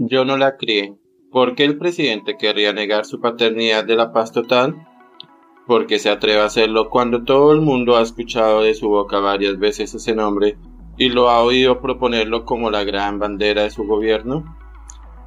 Yo no la crié. ¿Por qué el presidente querría negar su paternidad de la Paz Total? ¿Por qué se atreve a hacerlo cuando todo el mundo ha escuchado de su boca varias veces ese nombre y lo ha oído proponerlo como la gran bandera de su gobierno?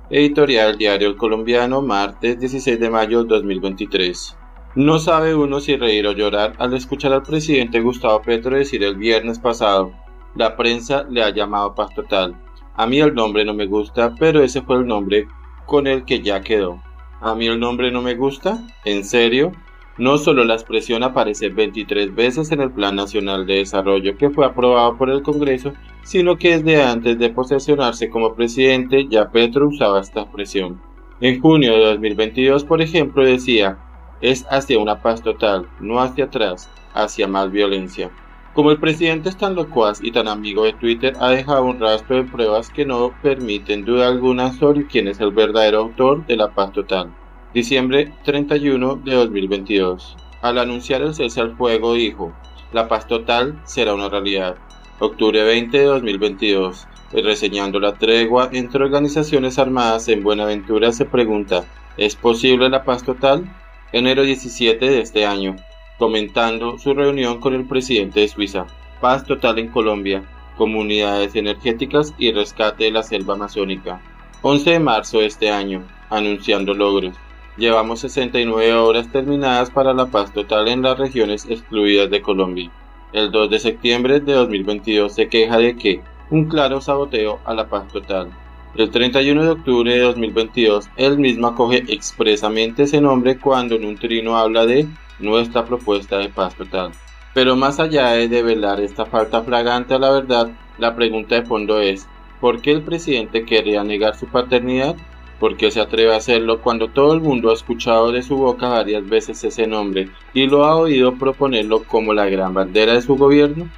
Editorial Diario El Colombiano, martes 16 de mayo 2023. No sabe uno si reír o llorar al escuchar al presidente Gustavo Petro decir el viernes pasado: la prensa le ha llamado Paz Total. A mí el nombre no me gusta, pero ese fue el nombre con el que ya quedó. ¿A mí el nombre no me gusta? ¿En serio? No solo la expresión aparece 23 veces en el Plan Nacional de Desarrollo que fue aprobado por el Congreso, sino que desde antes de posesionarse como presidente ya Petro usaba esta expresión. En junio de 2022, por ejemplo, decía: es hacia una paz total, no hacia atrás, hacia más violencia. Como el presidente es tan locuaz y tan amigo de Twitter, ha dejado un rastro de pruebas que no permiten duda alguna sobre quién es el verdadero autor de la paz total. Diciembre 31 de 2022. Al anunciar el cese al fuego dijo: la paz total será una realidad. Octubre 20 de 2022. Reseñando la tregua entre organizaciones armadas en Buenaventura se pregunta: ¿es posible la paz total? Enero 17 de este año. Comentando su reunión con el presidente de Suiza. Paz total en Colombia, comunidades energéticas y rescate de la selva amazónica. 11 de marzo de este año, anunciando logros. Llevamos 69 obras terminadas para la paz total en las regiones excluidas de Colombia. El 2 de septiembre de 2022 se queja de que un claro saboteo a la paz total. El 31 de octubre de 2022, él mismo acoge expresamente ese nombre cuando en un trino habla de nuestra propuesta de paz total. Pero más allá de develar esta falta flagrante a la verdad, la pregunta de fondo es: ¿por qué el presidente querría negar su paternidad? ¿Por qué se atreve a hacerlo cuando todo el mundo ha escuchado de su boca varias veces ese nombre y lo ha oído proponerlo como la gran bandera de su gobierno?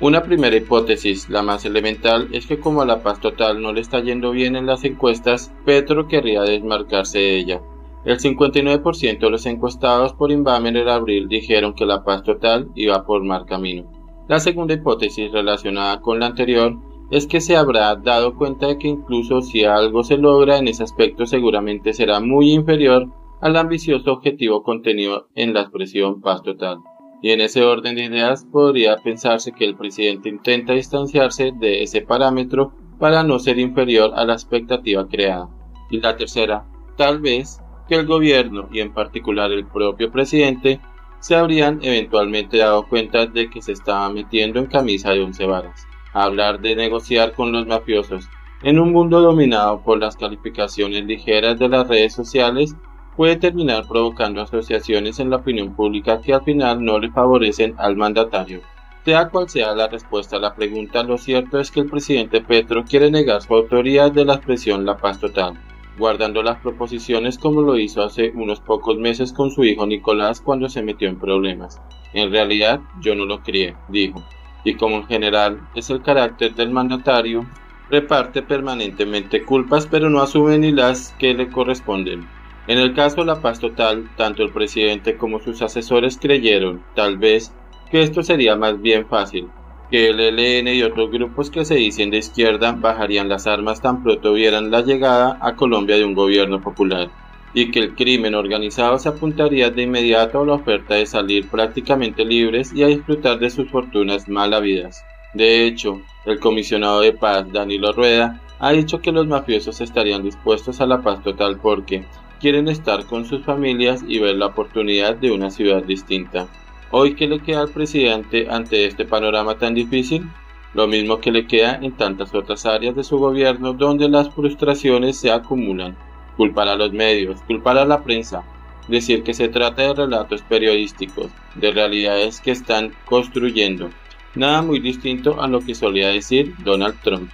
Una primera hipótesis, la más elemental, es que como a la paz total no le está yendo bien en las encuestas, Petro querría desmarcarse de ella. El 59% de los encuestados por Invamer en abril dijeron que la paz total iba por mal camino. La segunda hipótesis, relacionada con la anterior, es que se habrá dado cuenta de que incluso si algo se logra en ese aspecto seguramente será muy inferior al ambicioso objetivo contenido en la expresión paz total. Y en ese orden de ideas podría pensarse que el presidente intenta distanciarse de ese parámetro para no ser inferior a la expectativa creada. Y la tercera, tal vez que el gobierno y en particular el propio presidente se habrían eventualmente dado cuenta de que se estaba metiendo en camisa de once varas. Hablar de negociar con los mafiosos en un mundo dominado por las calificaciones ligeras de las redes sociales puede terminar provocando asociaciones en la opinión pública que al final no le favorecen al mandatario. Sea cual sea la respuesta a la pregunta, lo cierto es que el presidente Petro quiere negar su autoría de la expresión la paz total, guardando las proposiciones como lo hizo hace unos pocos meses con su hijo Nicolás cuando se metió en problemas. En realidad, yo no lo crié, dijo, y como en general es el carácter del mandatario, reparte permanentemente culpas pero no asume ni las que le corresponden. En el caso de la paz total, tanto el presidente como sus asesores creyeron, tal vez, que esto sería más bien fácil, que el ELN y otros grupos que se dicen de izquierda bajarían las armas tan pronto vieran la llegada a Colombia de un gobierno popular, y que el crimen organizado se apuntaría de inmediato a la oferta de salir prácticamente libres y a disfrutar de sus fortunas mal habidas. De hecho, el comisionado de paz, Danilo Rueda, ha dicho que los mafiosos estarían dispuestos a la paz total porque quieren estar con sus familias y ver la oportunidad de una ciudad distinta. ¿Hoy qué le queda al presidente ante este panorama tan difícil? Lo mismo que le queda en tantas otras áreas de su gobierno donde las frustraciones se acumulan. Culpar a los medios, culpar a la prensa, decir que se trata de relatos periodísticos, de realidades que están construyendo. Nada muy distinto a lo que solía decir Donald Trump.